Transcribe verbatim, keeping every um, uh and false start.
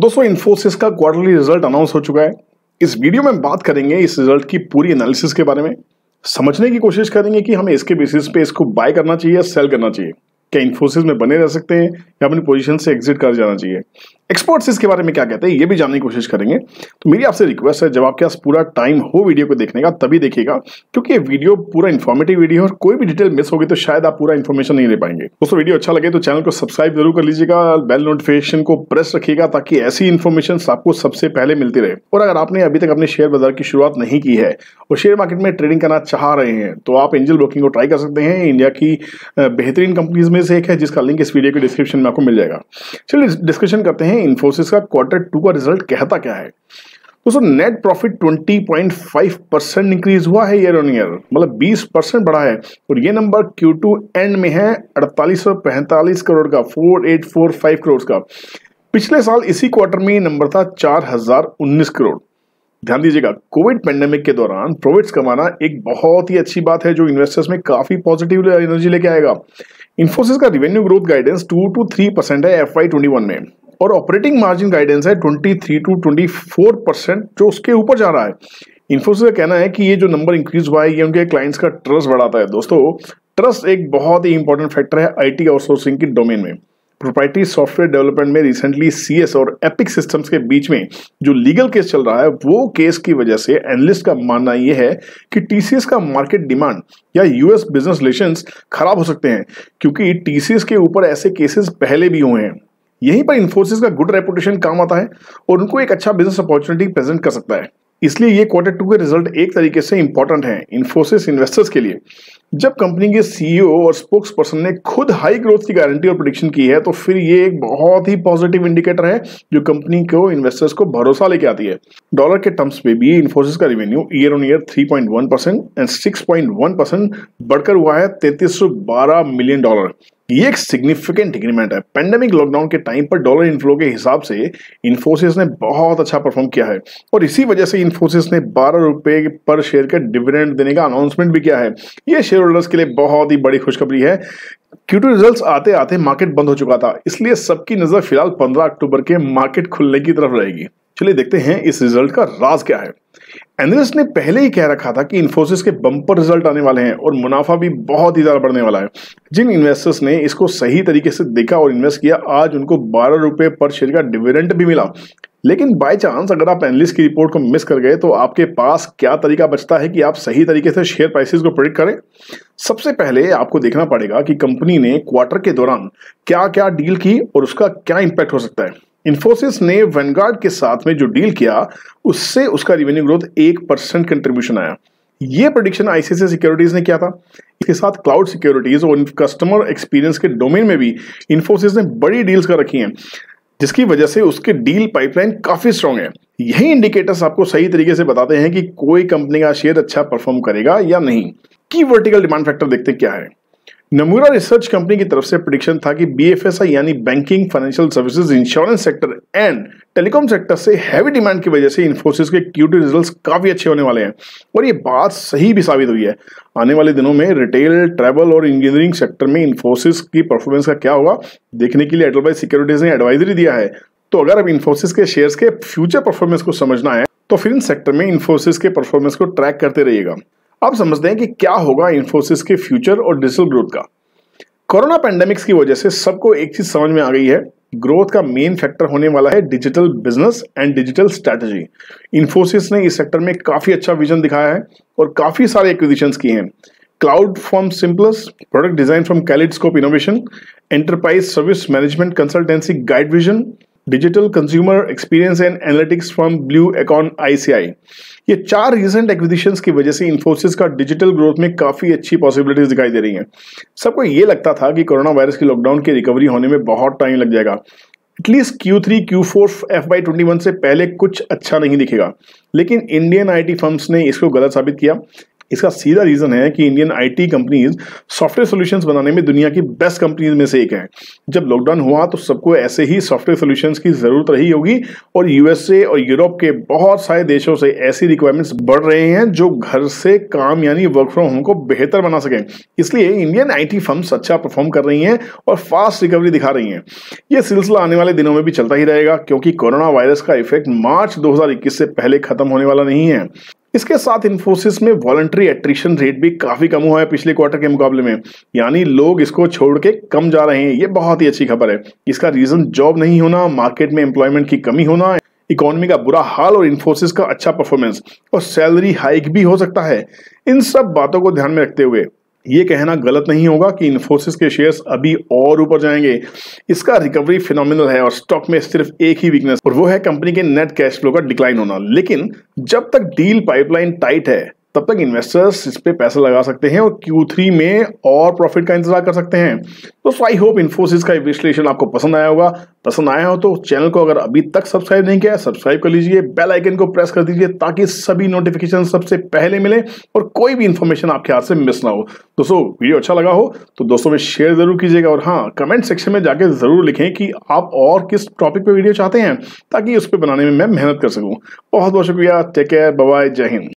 दोस्तों इन्फोसिस का quarterly result announce हो चुका है। इस वीडियो में हम बात करेंगे इस रिजल्ट की पूरी एनालिसिस के बारे में, समझने की कोशिश करेंगे कि हमें इसके बेसिस पे इसको बाय करना चाहिए या सेल करना चाहिए, क्या इन्फोसिस में बने रह सकते हैं या अपनी पोजीशन से एग्जिट कर जाना चाहिए, एक्सपर्ट्स इसके बारे में क्या कहते हैं ये भी जानने की कोशिश करेंगे। तो मेरी आपसे रिक्वेस्ट है, जब आपके पास पूरा टाइम हो वीडियो को देखने का तभी देखिएगा, क्योंकि ये वीडियो पूरा इन्फॉर्मेटिव वीडियो है और कोई भी डिटेल मिस होगी तो शायद आप पूरा इन्फॉर्मेशन नहीं ले पाएंगे। दोस्तों वीडियो अच्छा लगे तो चैनल को सब्सक्राइब जरूर कर लीजिएगा, बेल नोटिफिकेशन को प्रेस रखिएगा ताकि ऐसी इन्फॉर्मेशन आपको सबसे पहले मिलती रहे। और अगर आपने अभी तक अपने शेयर बाजार की शुरुआत नहीं की है और शेयर मार्केट में ट्रेडिंग करना चाह रहे हैं तो आप एंजल ब्रोकिंग को ट्राई कर सकते हैं। इंडिया की बेहतरीन कंपनीज में से एक है जिसका लिंक इस वीडियो के डिस्क्रिप्शन में आपको मिल जाएगा। चलिए डिस्कशन करते हैं इन्फोसिस का क्वार्टर टू का रिजल्ट कहता क्या है। दोस्तों नेट प्रॉफिट बीस पॉइंट पाँच परसेंट इंक्रीज हुआ है ईयर ऑन ईयर, मतलब बीस परसेंट बढ़ा है और ये नंबर क्यू टू एंड में है अड़तालीस सौ पैंतालीस करोड़ का, अड़तालीस सौ पैंतालीस करोड़ का। पिछले साल इसी क्वार्टर में ये नंबर था चार हज़ार उन्नीस करोड़। ध्यान दीजिएगा, कोविड पैंडेमिक के दौरान प्रॉफिट्स कमाना एक बहुत ही अच्छी बात है जो इन्वेस्टर्स में काफी पॉजिटिव एनर्जी लेके आएगा। इन्फोसिस का revenue growth guidance two to three percent है एफ आई ट्वेंटी वन में और ऑपरेटिंग मार्जिन गाइडेंस है तेईस टू चौबीस परसेंट जो उसके ऊपर जा रहा है। इन्फोसिस का कहना है कि ये जो नंबर इंक्रीज हुआ है ये उनके क्लाइंट्स का ट्रस्ट बढ़ाता है। दोस्तों ट्रस्ट एक बहुत ही इंपॉर्टेंट फैक्टर है आईटी आउटसोर्सिंग की डोमेन में। प्रोप्राइटरी सॉफ्टवेयर डेवलपमेंट में रिसेंटली सीएस और एपिक सिस्टम्स के बीच में जो लीगल केस चल रहा है वो केस की वजह से एनालिस्ट का मानना ये है कि टीसीएस का मार्केट डिमांड या यूएस बिजनेस रिलेशंस खराब हो सकते हैं, क्योंकि टीसीएस के ऊपर ऐसे केसेस पहले भी हुए हैं। यहीं पर इन्फोसिस का गुड रेपुटेशन काम आता है और उनको एक अच्छा बिजनेस अपॉर्चुनिटी प्रेजेंट कर सकता है, इसलिए ये क्वार्टर टू के रिजल्ट एक तरीके से इंपॉर्टेंट हैं इन्फोसिस इन्वेस्टर्स के लिए। जब कंपनी के सीईओ और स्पोक्स पर्सन ने खुद हाई ग्रोथ की गारंटी और प्रेडिक्शन की है तो फिर ये एक बहुत ही पॉजिटिव इंडिकेटर है जो कंपनी को इन्वेस्टर्स को भरोसा लेके आती है। डॉलर के टर्म्स में भी इन्फोसिस का revenue year on year three point one percent and six point one percent बढ़कर हुआ है तैंतीस सौ बारह मिलियन डॉलर। ये एक सिग्निफिकेंट इंक्रीमेंट है। पेंडेमिक लॉकडाउन के टाइम पर डॉलर इनफ्लो के हिसाब से इन्फोसिस ने बहुत अच्छा परफॉर्म किया है और इसी वजह से इन्फोसिस ने बारह रुपये पर शेयर का डिविडेंड देने का अनाउंसमेंट भी किया है। ये शेयर होल्डर्स के लिए बहुत ही बड़ी खुशखबरी है। क्यू टू रिजल्ट्स आते आते मार्केट बंद हो चुका था, इसलिए सबकी नजर फिलहाल पंद्रह अक्टूबर के मार्केट खुलने की तरफ रहेगी। चलिए देखते हैं इस रिजल्ट का राज क्या है। एनालिस्ट ने पहले ही कह रखा था कि इन्फोसिस के बम्पर रिजल्ट आने वाले हैं और मुनाफा भी बहुत ही ज्यादा बढ़ने वाला है। जिन इन्वेस्टर्स ने इसको सही तरीके से देखा और इन्वेस्ट किया आज उनको बारह रुपए पर शेयर का डिविडेंड भी मिला। लेकिन बाय चांस अगर आप एनालिस्ट की रिपोर्ट को मिस कर गए तो आपके पास क्या तरीका बचता है कि आप सही तरीके से शेयर प्राइसेस को प्रेडिक्ट करें। सबसे पहले आपको देखना पड़ेगा कि कंपनी ने क्वार्टर के दौरान क्या क्या डील की और उसका क्या इम्पैक्ट हो सकता है। इन्फोसिस ने वैनगार्ड के साथ में जो डील किया उससे उसका रेवेन्यू ग्रोथ एक परसेंट कंट्रीब्यूशन आया। ये प्रेडिक्शन आईसीआईसीआई सिक्योरिटीज ने किया था। इसके साथ क्लाउड सिक्योरिटीज और कस्टमर एक्सपीरियंस के डोमेन में भी इन्फोसिस ने बड़ी डील्स कर रखी हैं, जिसकी वजह से उसके डील पाइपलाइन काफी स्ट्रांग है। यही इंडिकेटर्स आपको सही तरीके से बताते हैं कि कोई कंपनी का शेयर अच्छा परफॉर्म करेगा या नहीं। की वर्टिकल डिमांड फैक्टर देखते क्या है। नमूरा रिसर्च कंपनी की तरफ से प्रेडिक्शन था कि बीएफएसआई यानी banking, financial services, insurance sector and telecom sector से हैवी डिमांड की वजह से इन्फोसिस के क्यू टू रिजल्ट्स काफी अच्छे होने वाले हैं और ये बात सही भी साबित हुई है। आने वाले दिनों में रिटेल, ट्रैवल और इंजीनियरिंग सेक्टर में इन्फोसिस की परफॉर्मेंस का क्या होगा देखने के लिए एटलवाइज सिक्योरिटीज ने एडवाइजरी दिया है। तो अगर अब इन्फोसिस के शेयर्स के फ्यूचर परफॉर्मेंस को समझना है तो फिर इन सेक्टर में इन्फोसिस के परफॉर्मेंस को ट्रैक करते रहिएगा। आप समझते हैं कि क्या होगा इन्फोसिस के फ्यूचर और डिजिटल ग्रोथ का। कोरोना पैंडेमिक्स की वजह से सबको एक चीज समझ में आ गई है, ग्रोथ का मेन फैक्टर होने वाला है digital business and digital strategy. Infosys ने इस सेक्टर में काफी अच्छा विजन दिखाया है और काफी सारे एक्विजिशंस किए हैं। Cloud from Simplex, product design from Kaleidoscope innovation, enterprise service management consultancy guide vision, digital consumer experience and analytics from Blue Acorn ICICI. ये चार रिसेंट एक्विजिशंस की वजह से इन्फोसिस का डिजिटल ग्रोथ में काफी अच्छी पॉसिबिलिटीज दिखाई दे रही हैं। सबको ये लगता था कि कोरोना वायरस के लॉकडाउन की रिकवरी होने में बहुत टाइम लग जाएगा, at least Q three, Q four, F Y twenty one से पहले कुछ अच्छा नहीं दिखेगा, लेकिन इंडियन आईटी फर्म्स ने इसको गलत साबित किया। इसका सीधा रीजन है कि Indian IT companies software solutions बनाने में दुनिया की बेस्ट कंपनीज में से एक है। जब लॉकडाउन हुआ तो सबको ऐसे ही सॉफ्टवेयर सॉल्यूशंस की जरूरत रही होगी और यूएसए और यूरोप के बहुत सारे देशों से ऐसी रिक्वायरमेंट्स बढ़ रहे हैं जो घर से काम यानी वर्क फ्रॉम होम को बेहतर बना सकें। इसलिए इंडियन आईटी फर्म्स अच्छा परफॉर्म कर रही हैं और फास्ट रिकवरी दिखा रही हैं। यह सिलसिला आने वाले दिनों में भी चलता ही रहेगा क्योंकि कोरोना वायरस का इफेक्ट मार्च दो हजार इक्कीस से पहले खत्म होने वाला नहीं है। इसके साथ इन्फोसिस में वॉलंटरी एट्रिशन रेट भी काफी कम हुआ है पिछले क्वार्टर के मुकाबले में, यानी लोग इसको छोड़ के कम जा रहे हैं। ये बहुत ही अच्छी खबर है। इसका रीजन जॉब नहीं होना, मार्केट में एम्प्लॉयमेंट की कमी होना, इकोनॉमी का बुरा हाल और इन्फोसिस का अच्छा परफॉर्मेंस और सैलरी हाइक भी हो सकता है। इन सब बातों को ध्यान में रखते हुए ये कहना गलत नहीं होगा कि इन्फोसिस के शेयर्स अभी और ऊपर जाएंगे। इसका रिकवरी फिनोमिनल है और स्टॉक में सिर्फ एक ही वीकनेस और वो है कंपनी के नेट कैश फ्लो का डिक्लाइन होना। लेकिन जब तक डील पाइपलाइन टाइट है तब तक इन्वेस्टर्स इस पे पैसा लगा सकते हैं और क्यू थ्री में और प्रॉफिट का इंतजार कर सकते हैं। तो सो आई होप इन्फोसिस का विश्लेषण आपको पसंद आया होगा। पसंद आया हो तो चैनल को अगर अभी तक सब्सक्राइब नहीं किया है सब्सक्राइब कर लीजिए, बेल आइकन को प्रेस कर दीजिए ताकि सभी नोटिफिकेशन सबसे पहले मिले और कोई भी इन्फॉर्मेशन आपके हाथ से मिस ना हो। दोस्तों वीडियो अच्छा लगा हो तो दोस्तों में शेयर जरूर कीजिएगा और हाँ कमेंट सेक्शन में जाके जरूर लिखें कि आप और किस टॉपिक पर वीडियो चाहते हैं ताकि उस पर बनाने में मैं मेहनत कर सकूँ। बहुत बहुत शुक्रिया, टेक केयर, बाय बाय, जय हिंद।